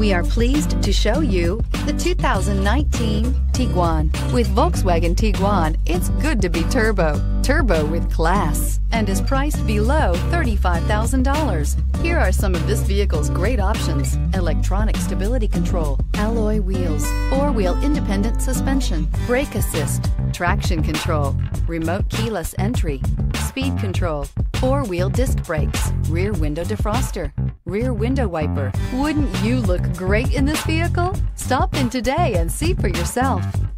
We are pleased to show you the 2019 Tiguan. With Volkswagen Tiguan, it's good to be turbo with class, and is priced below $35,000. Here are some of this vehicle's great options: electronic stability control, alloy wheels, four-wheel independent suspension, brake assist, traction control, remote keyless entry, speed control, four-wheel disc brakes, rear window defroster, rear window wiper. Wouldn't you look great in this vehicle? Stop in today and see for yourself.